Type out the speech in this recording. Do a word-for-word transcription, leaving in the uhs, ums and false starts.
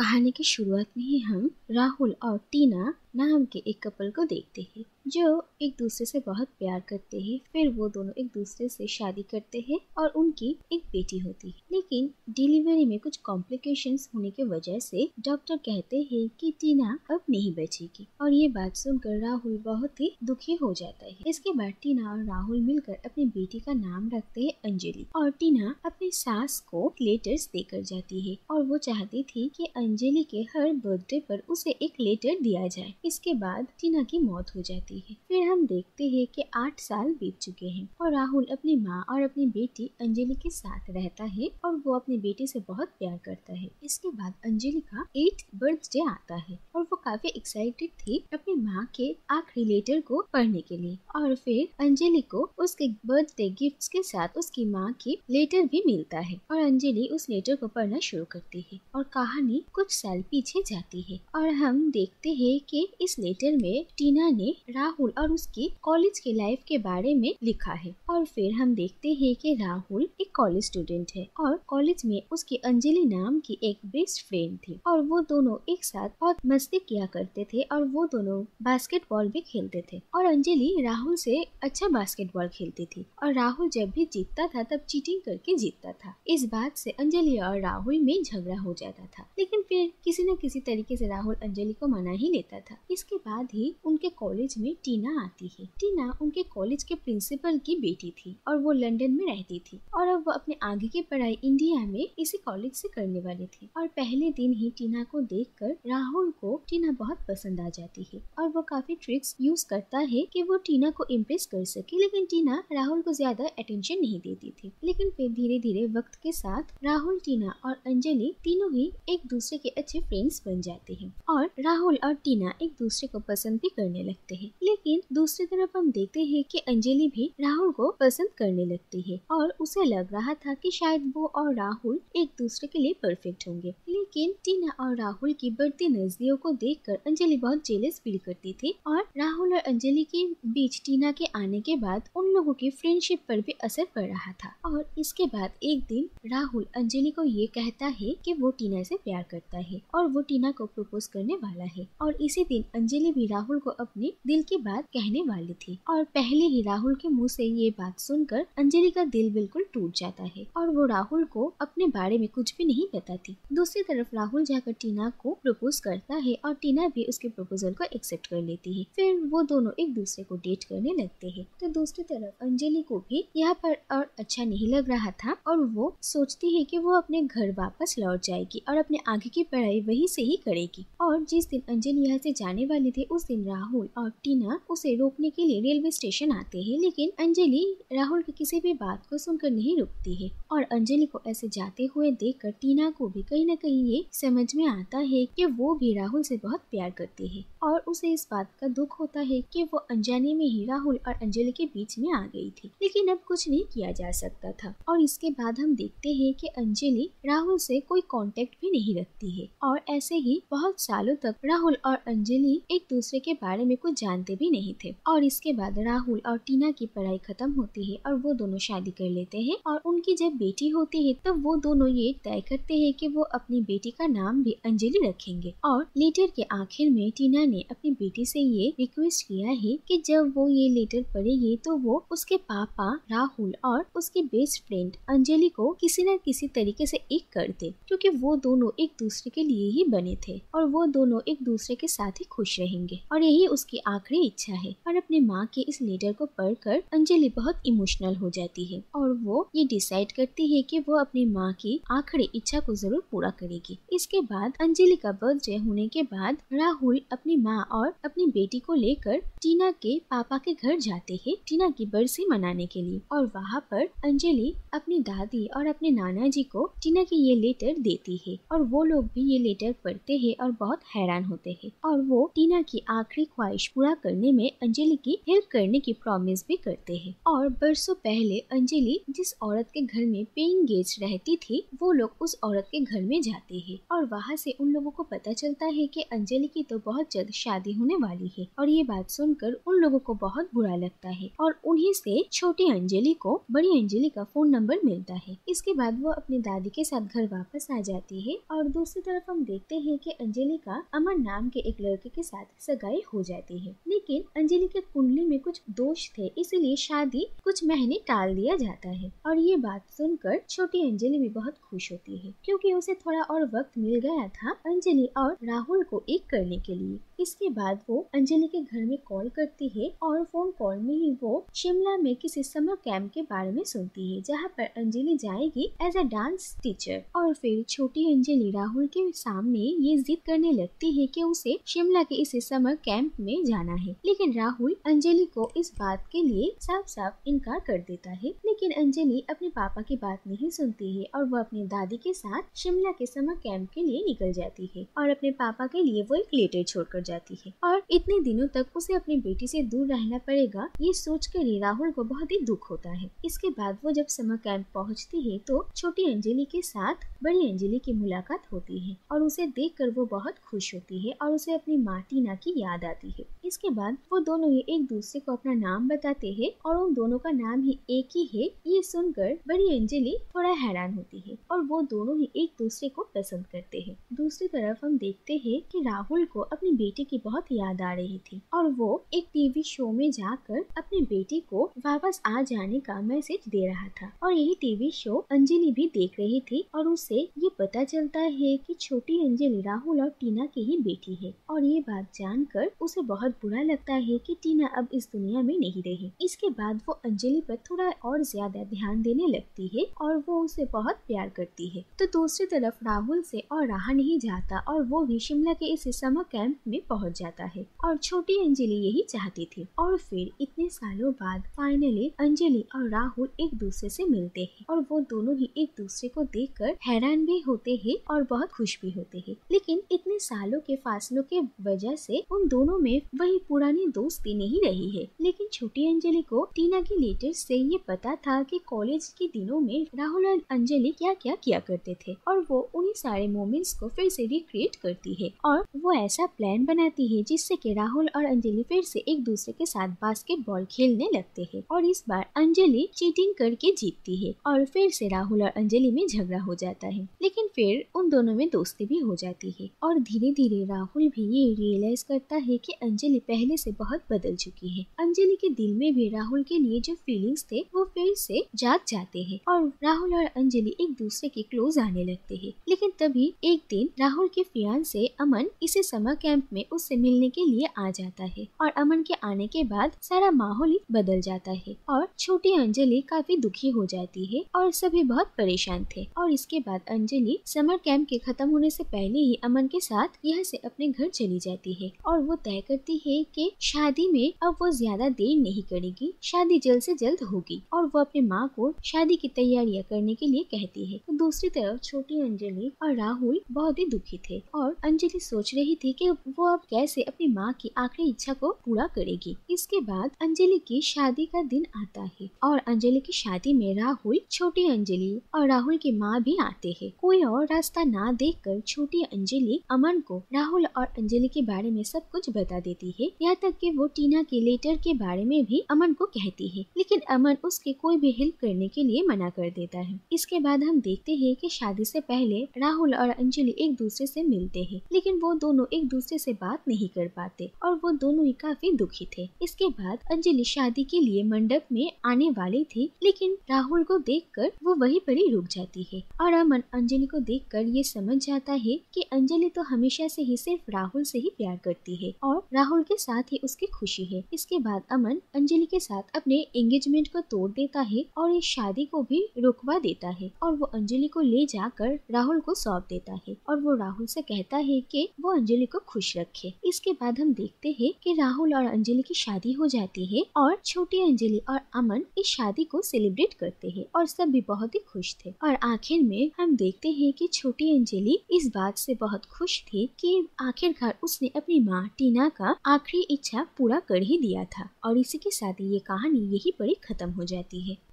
कहानी की शुरुआत में ही हम राहुल और टीना नाम के एक कपल को देखते हैं जो एक दूसरे से बहुत प्यार करते हैं। फिर वो दोनों एक दूसरे से शादी करते हैं और उनकी एक बेटी होती है, लेकिन डिलीवरी में कुछ कॉम्प्लिकेशंस होने की वजह से डॉक्टर कहते हैं कि टीना अब नहीं बचेगी और ये बात सुनकर राहुल बहुत ही दुखी हो जाता है। इसके बाद टीना और राहुल मिलकर अपनी बेटी का नाम रखते है अंजलि और टीना अपनी सास को लेटर्स देकर जाती है और वो चाहती थी कि अंजलि के हर बर्थडे पर उसे एक लेटर दिया जाए। इसके बाद टीना की मौत हो जाती है। फिर हम देखते हैं कि आठ साल बीत चुके हैं और राहुल अपनी माँ और अपनी बेटी अंजलि के साथ रहता है और वो अपनी बेटी से बहुत प्यार करता है। इसके बाद अंजलि का एट बर्थडे आता है और वो काफी एक्साइटेड थी अपनी माँ के आखिरी लेटर को पढ़ने के लिए और फिर अंजलि को उसके बर्थडे गिफ्ट्स के साथ उसकी माँ की लेटर भी मिलता है और अंजलि उस लेटर को पढ़ना शुरू करती है और कहानी कुछ साल पीछे जाती है और हम देखते है कि इस लेटर में टीना ने राहुल और उसकी कॉलेज के लाइफ के बारे में लिखा है और फिर हम देखते हैं कि राहुल एक कॉलेज स्टूडेंट है और कॉलेज में उसकी अंजलि नाम की एक बेस्ट फ्रेंड थी और वो दोनों एक साथ बहुत मस्ती किया करते थे और वो दोनों बास्केटबॉल भी खेलते थे और अंजलि राहुल से अच्छा बास्केटबॉल खेलती थी और राहुल जब भी जीतता था तब चीटिंग करके जीतता था। इस बात से अंजलि और राहुल में झगड़ा हो जाता था, लेकिन फिर किसी न किसी तरीके से राहुल अंजलि को मना ही लेता था। इसके बाद ही उनके कॉलेज में टीना आती है। टीना उनके कॉलेज के प्रिंसिपल की बेटी थी और वो लंदन में रहती थी और अब वो अपने आगे की पढ़ाई इंडिया में इसी कॉलेज से करने वाली थी और पहले दिन ही टीना को देखकर राहुल को टीना बहुत पसंद आ जाती है और वो काफी ट्रिक्स यूज करता है कि वो टीना को इम्प्रेस कर सके, लेकिन टीना राहुल को ज्यादा अटेंशन नहीं देती थी। लेकिन फिर धीरे धीरे वक्त के साथ राहुल, टीना और अंजलि तीनों ही एक दूसरे के अच्छे फ्रेंड्स बन जाते हैं और राहुल और टीना एक दूसरे को पसंद भी करने लगते हैं। लेकिन दूसरी तरफ हम देखते हैं कि अंजलि भी राहुल को पसंद करने लगती है और उसे लग रहा था कि शायद वो और राहुल एक दूसरे के लिए परफेक्ट होंगे, लेकिन टीना और राहुल की बढ़ती नजरियों को देखकर अंजलि बहुत जेलस फील करती थी और राहुल और अंजलि के बीच टीना के आने के बाद उन लोगों की फ्रेंडशिप पर भी असर पड़ रहा था। और इसके बाद एक दिन राहुल अंजलि को ये कहता है कि वो टीना से प्यार करता है और वो टीना को प्रपोज करने वाला है और इसी दिन अंजलि भी राहुल को अपने दिल की बात कहने वाली थी और पहले ही राहुल के मुंह से ये बात सुनकर अंजलि का दिल बिल्कुल टूट जाता है और वो राहुल को अपने बारे में कुछ भी नहीं बताती। दूसरी तरफ राहुल जाकर टीना को प्रपोज करता है और टीना भी उसके प्रपोजल को एक्सेप्ट कर लेती है। फिर वो दोनों एक दूसरे को डेट करने लगते हैं। तो दूसरी तरफ अंजलि को भी यहाँ पर और अच्छा नहीं लग रहा था और वो सोचती है कि वो अपने घर वापस लौट जाएगी और अपने आगे की पढ़ाई वहीं से ही करेगी। और जिस दिन अंजलि यहाँ से जाने वाली थी उस दिन राहुल और टीना उसे रोकने के लिए रेलवे स्टेशन आते हैं, लेकिन अंजलि राहुल की किसी भी बात को सुनकर नहीं रुकती है और अंजलि को ऐसे जाते हुए देखकर टीना को भी कहीं न कहीं ये समझ में आता है कि वो भी राहुल से बहुत प्यार करती है और उसे इस बात का दुख होता है कि वो अनजाने में ही राहुल और अंजलि के बीच में आ गई थी, लेकिन अब कुछ नहीं किया जा सकता था। और इसके बाद हम देखते हैं कि अंजलि राहुल से कोई कांटेक्ट भी नहीं रखती है और ऐसे ही बहुत सालों तक राहुल और अंजलि एक दूसरे के बारे में कुछ जानते भी नहीं थे। और इसके बाद राहुल और टीना की पढ़ाई खत्म होती है और वो दोनों शादी कर लेते हैं और उनकी जब बेटी होती है तब वो दोनों ये तय करते हैं कि वो अपनी बेटी का नाम भी अंजलि रखेंगे। और लेटर के आखिर में टीना ने अपनी बेटी से ये रिक्वेस्ट किया है कि जब वो ये लेटर पढ़ेगी तो वो उसके पापा राहुल और उसकी बेस्ट फ्रेंड अंजलि को किसी न किसी तरीके से एक कर दे, क्योंकि वो दोनों एक दूसरे के लिए ही बने थे और वो दोनों एक दूसरे के साथ ही खुश रहेंगे और यही उसकी आखिरी इच्छा है। और अपने माँ के इस लेटर को पढ़कर अंजलि बहुत इमोशनल हो जाती है और वो ये डिसाइड करती है कि वो अपनी माँ की आखिरी इच्छा को जरूर पूरा करेगी। इसके बाद अंजलि का बर्थडे होने के बाद राहुल अपनी माँ और अपनी बेटी को लेकर टीना के पापा के घर जाते हैं टीना की बरसी मनाने के लिए और वहाँ पर अंजलि अपनी दादी और अपने नाना जी को टीना की ये लेटर देती है और वो लोग भी ये लेटर पढ़ते हैं और बहुत हैरान होते हैं और वो टीना की आखिरी ख्वाहिश पूरा करने में अंजलि की हेल्प करने की प्रॉमिस भी करते हैं। और बरसों पहले अंजलि जिस औरत के घर में पेइंग गेस्ट रहती थी वो लोग उस औरत के घर में जाते हैं और वहाँ से उन लोगों को पता चलता है कि अंजलि की तो बहुत जल्द जल्द शादी होने वाली है और ये बात सुनकर उन लोगों को बहुत बुरा लगता है और उन्हीं से छोटी अंजलि को बड़ी अंजलि का फोन नंबर मिलता है। इसके बाद वो अपनी दादी के साथ घर वापस आ जाती है और दूसरी तरफ हम देखते हैं कि अंजलि का अमर नाम के एक लड़के के साथ सगाई हो जाती है, लेकिन अंजलि के कुंडली में कुछ दोष थे इसलिए शादी कुछ महीने टाल दिया जाता है। और ये बात सुनकर छोटी अंजलि भी बहुत खुश होती है क्योंकि उसे थोड़ा और वक्त मिल गया था अंजलि और राहुल को एक करने के लिए। इसके बाद वो अंजलि के घर में कॉल करती है और फोन कॉल में ही वो शिमला में किसी समर कैंप के बारे में सुनती है जहाँ पर अंजलि जाएगी एज अ डांस टीचर। और फिर छोटी अंजलि राहुल के सामने ये जिद करने लगती है कि उसे शिमला के इस समर कैंप में जाना है, लेकिन राहुल अंजलि को इस बात के लिए साफ साफ इनकार कर देता है। लेकिन अंजलि अपने पापा की बात नहीं सुनती है और वो अपनी दादी के साथ शिमला के समर कैंप के लिए निकल जाती है और अपने पापा के लिए वो एक लेटर छोड़कर जाती है और इतने दिनों तक उसे अपनी बेटी से दूर रहना पड़ेगा ये सोच कर ही राहुल को बहुत ही दुख होता है। इसके बाद वो जब समर कैंप पहुँचती है तो छोटी अंजलि के साथ बड़ी अंजलि की मुलाकात होती है और उसे देखकर वो बहुत खुश होती है और उसे अपनी मार्टिना की याद आती है। इसके बाद वो दोनों ही एक दूसरे को अपना नाम बताते हैं और उन दोनों का नाम ही एक ही है। ये सुनकर बड़ी अंजलि थोड़ा हैरान होती है और वो दोनों ही एक दूसरे को पसंद करते हैं। दूसरी तरफ हम देखते हैं कि राहुल को अपनी बेटी की बहुत याद आ रही थी और वो एक टीवी शो में जाकर अपनी बेटी को वापस आ जाने का मैसेज दे रहा था और यही टीवी शो अंजलि भी देख रही थी और उसे ये पता चलता है कि छोटी अंजलि राहुल और टीना की ही बेटी है और ये बात जानकर उसे बहुत बुरा लगता है कि टीना अब इस दुनिया में नहीं रही। इसके बाद वो अंजलि पर थोड़ा और ज्यादा ध्यान देने लगती है और वो उसे बहुत प्यार करती है। तो दूसरी तरफ राहुल से और रहा नहीं जाता और वो भी शिमला के इस समर कैंप में पहुंच जाता है और छोटी अंजलि यही चाहती थी। और फिर इतने सालों बाद फाइनली अंजलि और राहुल एक दूसरे से मिलते हैं और वो दोनों ही एक दूसरे को देख कर हैरान भी होते हैं और बहुत खुश भी होते हैं, लेकिन इतने सालों के फासलों के वजह से उन दोनों में वही पुरानी दोस्ती नहीं रही है। लेकिन छोटी अंजलि को टीना के लेटर से ये पता था कि कॉलेज के दिनों में राहुल और अंजलि क्या क्या किया करते थे और वो उन्हीं सारे मोमेंट्स को फिर से रिक्रिएट करती है और वो ऐसा प्लान बनाती है जिससे कि राहुल और अंजलि फिर से एक दूसरे के साथ बास्केटबॉल खेलने लगते हैं और इस बार अंजलि चीटिंग करके जीतती है और फिर से राहुल और अंजलि में झगड़ा हो जाता है, लेकिन फिर उन दोनों में दोस्ती भी हो जाती है। और धीरे धीरे राहुल भी ये रियलाइज करता है कि अंजलि पहले से बहुत बदल चुकी है। अंजलि के दिल में भी राहुल के लिए जो फीलिंग्स थे वो फिर से जाग जाते हैं और राहुल और अंजलि एक दूसरे के क्लोज आने लगते हैं। लेकिन तभी एक दिन राहुल के फियांसे अमन इसी समर कैंप में उससे मिलने के लिए आ जाता है और अमन के आने के बाद सारा माहौल ही बदल जाता है और छोटी अंजलि काफी दुखी हो जाती है और सभी बहुत परेशान थे। और इसके बाद अंजलि समर कैंप के खत्म होने से पहले ही अमन के साथ यहाँ से अपने घर चली जाती है और वो तय करती है कि शादी में अब वो ज्यादा देर नहीं करेगी, शादी जल्द से जल्द होगी और वो अपने माँ को शादी की तैयारियां करने के लिए कहती है। तो दूसरी तरफ छोटी अंजलि और राहुल बहुत ही दुखी थे और अंजलि सोच रही थी कि वो अब कैसे अपनी माँ की आखिरी इच्छा को पूरा करेगी। इसके बाद अंजलि की शादी का दिन आता है और अंजलि की शादी में राहुल, छोटी अंजलि और राहुल की माँ भी आते है। कोई और रास्ता ना देखकर छोटी अंजलि अमन को राहुल और अंजलि के बारे में सब कुछ बता देती है, यहाँ तक कि वो टीना के लेटर के बारे में भी अमन को कहती है, लेकिन अमन उसके कोई भी हेल्प करने के लिए मना कर देता है। इसके बाद हम देखते हैं कि शादी से पहले राहुल और अंजलि एक दूसरे से मिलते हैं, लेकिन वो दोनों एक दूसरे से बात नहीं कर पाते और वो दोनों ही काफी दुखी थे। इसके बाद अंजलि शादी के लिए मंडप में आने वाली थी, लेकिन राहुल को देखकर वो वहीं पर ही रुक जाती है और अमन अंजलि को देखकर ये समझ जाता है कि अंजलि तो हमेशा से ही सिर्फ राहुल से ही प्यार करती है और राहुल के साथ ही उसकी खुशी है। इसके बाद अमन अंजलि के साथ अपने एंगेजमेंट को तोड़ देता है और इस शादी को भी रुकवा देता है और वो अंजलि को ले जाकर राहुल को सौंप देता है और वो राहुल से कहता है कि वो अंजलि को खुश रखे। इसके बाद हम देखते हैं कि राहुल और अंजलि की शादी हो जाती है और छोटी अंजलि और अमन इस शादी को सेलिब्रेट करते हैं और सब भी बहुत ही खुश थे। और आखिर में हम देखते हैं कि छोटी अंजलि इस बात से बहुत खुश थी कि आखिरकार उसने अपनी माँ टीना का आखिरी इच्छा पूरा कर ही दिया था। और इसी के साथ ये कहानी यहीं पर ही खत्म हो जाती है।